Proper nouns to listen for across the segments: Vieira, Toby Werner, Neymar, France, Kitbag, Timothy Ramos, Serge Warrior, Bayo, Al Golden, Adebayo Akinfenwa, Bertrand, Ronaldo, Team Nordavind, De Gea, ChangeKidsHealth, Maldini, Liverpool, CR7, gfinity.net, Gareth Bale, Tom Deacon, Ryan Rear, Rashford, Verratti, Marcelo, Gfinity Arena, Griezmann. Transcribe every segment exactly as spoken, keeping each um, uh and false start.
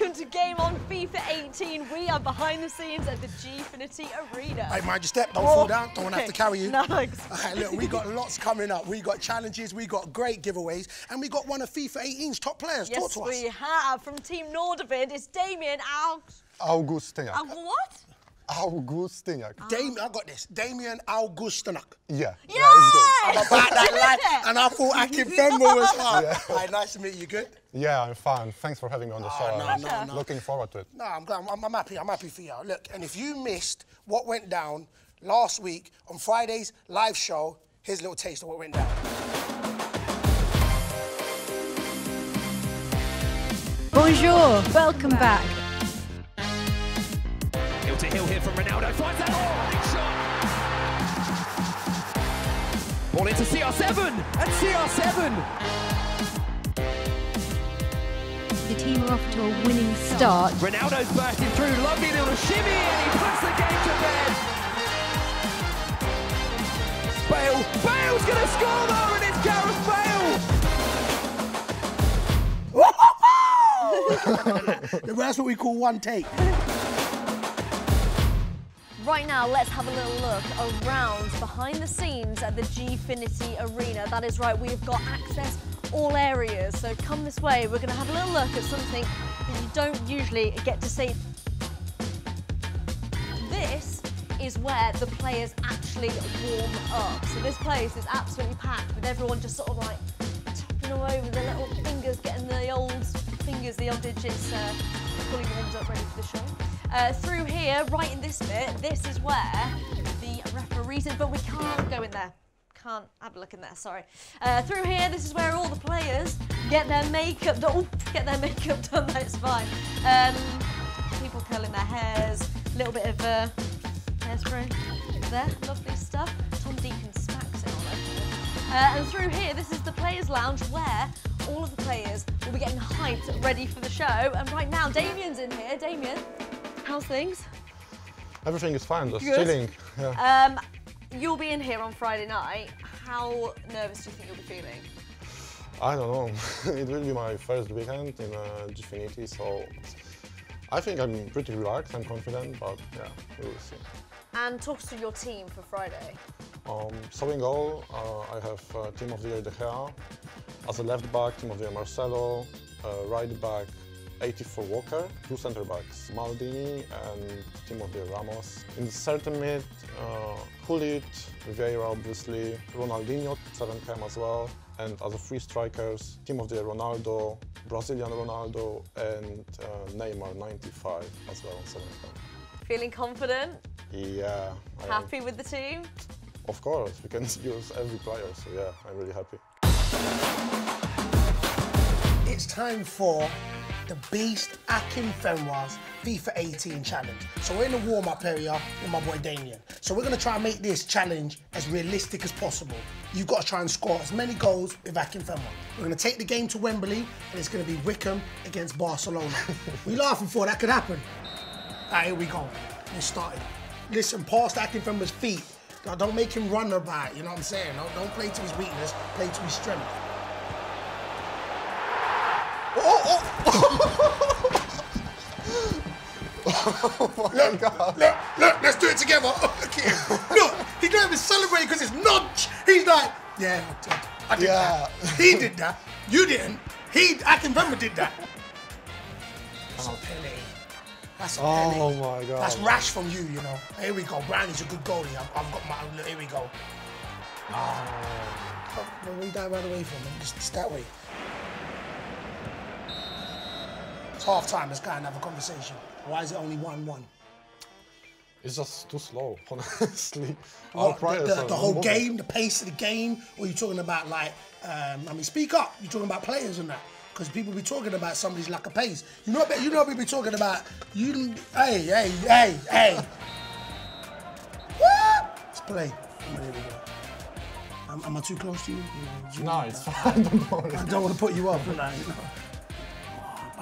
welcome to Game On FIFA eighteen. We are behind the scenes at the Gfinity Arena. Hey, mind your step, don't oh. fall down, don't want to have to carry you. No, exactly. All right, look, we got lots coming up. We got challenges, we got great giveaways, and we got one of FIFA eighteen's top players. Yes, Talk to us. Yes, we have. From Team Nordavind, it's Damian Augustyniak. Uh, what? Augustyniak. Oh. Damian, I got this. Damian Augustyniak. Yeah. Yeah, yeah, it's good. I'm about that line, and I thought Akinfenwa was hard. Yeah. All right, nice to meet you. Good? Yeah, I'm fine. Thanks for having me on the oh, show. No, I'm no, no. Looking forward to it. No, I'm glad. I'm, I'm happy. I'm happy for you. Look, and if you missed what went down last week on Friday's live show, here's a little taste of what went down. Bonjour. Welcome back. Hill to hill here from Ronaldo. Finds that oh, big shot. Ball into C R seven and C R seven. The team are off to a winning start. Ronaldo's bursting through. Lovely little shimmy and he puts the game to bed. Bale. Bale's going to score though, and it's Gareth Bale. That's what we call one take. Right now, let's have a little look around behind the scenes at the Gfinity Arena. That is right, we've got access all areas. So come this way, we're going to have a little look at something that you don't usually get to see. This is where the players actually warm up. So this place is absolutely packed with everyone just sort of like tapping all over their little fingers, getting the old fingers, the old digits, uh, pulling the arms up ready for the show. Uh, through here, right in this bit, this is where the referees are, but we can't go in there. Can't have a look in there, sorry. Uh, through here, this is where all the players get their makeup done. Oh, get their makeup done, that's fine. Um, people curling their hairs, a little bit of uh, hairspray there, lovely stuff. Tom Deacon smacks it all over. Uh, and through here, this is the players' lounge where all of the players will be getting hyped, ready for the show. And right now, Damian's in here. Damian. How's things? Everything is fine, just chilling. Yeah. Um, you'll be in here on Friday night. How nervous do you think you'll be feeling? I don't know. It will be my first weekend in uh, Gfinity, so I think I'm pretty relaxed and confident, but yeah, we will see. And talk to your team for Friday. Um, so in goal, uh, I have uh, team of the year De Gea. As a left back, team of the year Marcelo, uh, right back, eighty for Walker, two centre backs, Maldini and Timothy Ramos. In the certain mid, uh, Hulit, Vieira obviously, Ronaldinho, seven K M as well, and other three strikers, Timothy Ronaldo, Brazilian Ronaldo, and uh, Neymar, ninety-five as well on seven K M. Feeling confident? Yeah. I happy am. With the team? Of course, we can use every player, so yeah, I'm really happy. It's time for the Beast Akinfenwa's FIFA eighteen challenge. So we're in the warm-up area with my boy Damian. So we're gonna try and make this challenge as realistic as possible. You've got to try and score as many goals with Akinfenwa. We're gonna take the game to Wembley, and it's gonna be Wickham against Barcelona. We laughing for that could happen. All right, here we go. Let's start it. Listen, pass to Akinfenwa's feet. Now, don't make him run about it, you know what I'm saying? Don't, don't play to his weakness, play to his strength. Oh, oh, oh. Oh my look, God. Look, look, let's do it together. Oh, look at him. Look, he don't even celebrate because it's nudge. He's like, yeah, I did yeah. that. He did that. You didn't. He, Akinfenwa did that. That's oh. a penny. That's a oh penny. Oh my God. That's rash from you, you know. Here we go. Brownie's a good goalie. I've, I've got my. Look, here we go. Oh. No, we dive right away from him. Just, just that way. Half time, let's go and have a conversation. Why is it only one one? It's just too slow, honestly. What, the, the, the whole game, the pace of the game, or are you talking about like, um, I mean, speak up. You're talking about players and that, because people be talking about somebody's lack of pace. You know what you know we be talking about? You, hey, hey, hey, hey. What? Let's play. Here we go. Am, am I too close to you? you no, it's fine. Don't worry. I don't want to put you up. Like, you know.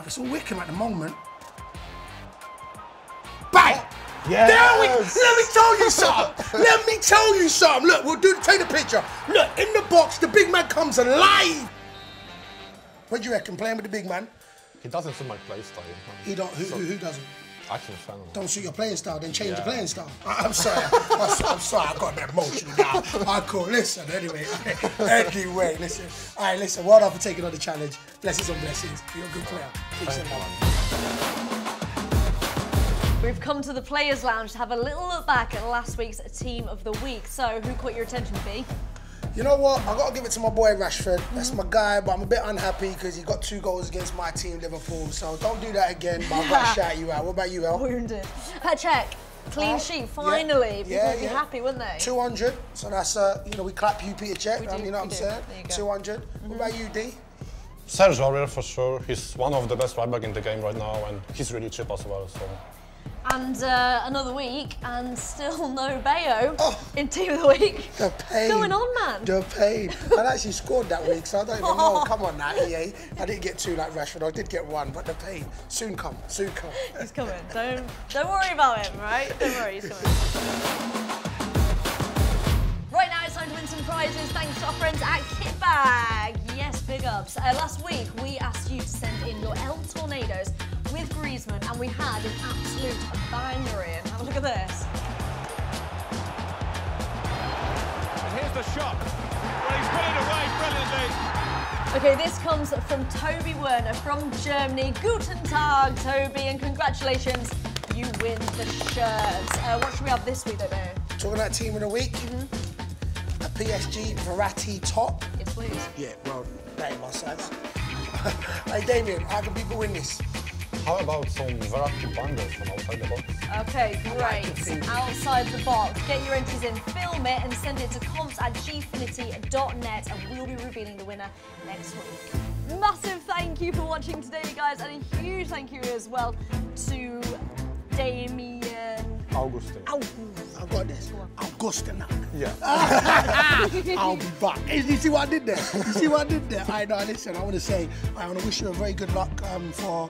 It's all Wickham at the moment. Bang! Yes. There we, let me tell you something. Let me tell you something. Look, we'll do. Take the picture. Look, in the box, the big man comes alive. What do you reckon? Playing with the big man? He doesn't suit my play style. He don't, who, so, who, who doesn't? Akinfenwa. Don't suit your playing style, then change yeah. the playing style. I, I'm sorry, I'm, I'm sorry, I got a bit emotional now. I cool, listen, anyway, anyway, listen. All right, listen, well done for taking on the challenge. Blessings on blessings. You're a good player. We've come to the Players' Lounge to have a little look back at last week's Team of the Week. So, who caught your attention, B? You know what? I got to give it to my boy Rashford. That's my guy, but I'm a bit unhappy because he got two goals against my team, Liverpool. So don't do that again, but I've got to shout you out. What about you, El? Wounded. Pat check. Clean uh, sheet, finally. Yeah, People yeah, would be yeah. happy, wouldn't they? two hundred. So that's, uh, you know, we clap you, Peter check. Um, you know what I'm do. saying? two hundred. Mm-hmm. What about you, D? Serge Warrior, for sure. He's one of the best right back in the game right now, and he's really cheap as well. So. And uh, another week, and still no Bayo oh, in Team of the Week. The pain. What's going on, man? The pain. I actually scored that week, so I don't even know. Come on now, E A. I didn't get two like Rashford. I did get one, but the pain. Soon come. Soon come. He's coming. Don't, don't worry about him, right? Don't worry, he's coming. Right now, it's time to win some prizes thanks to our friends at Kitbag. Yes, big ups. Uh, last week, we asked you to send in your El Tornadoes with Griezmann, and we had an absolute banger in. Have a look at this. And here's the shot. Well, he's put it away brilliantly. Okay, this comes from Toby Werner from Germany. Guten Tag, Toby, and congratulations, you win the shirts. Uh, what should we have this week, though, Bear? Talking about Team of the Week. Mm-hmm. A P S G Verratti top. Yes, please. Yeah, well, that ain't my size. Hey, Damien, how can people win this? How about some Verratti bundles from outside the box? Okay, great. Outside the box. Get your entries in, film it, and send it to comps at gfinity dot net, and we'll be revealing the winner next week. Massive thank you for watching today, guys, and a huge thank you as well to Damian Augustyniak. August. I got this. Augustyniak. Yeah. I'll be back. You see what I did there? You see what I did there? I know. Listen, I want to say, I want to wish you a very good luck um, for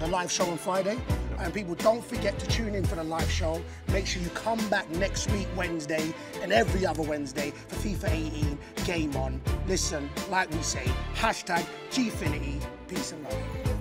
the live show on Friday, and people, don't forget to tune in for the live show. Make sure you come back next week Wednesday and every other Wednesday for FIFA eighteen Game On. Listen, like we say, hashtag Gfinity. Peace and love.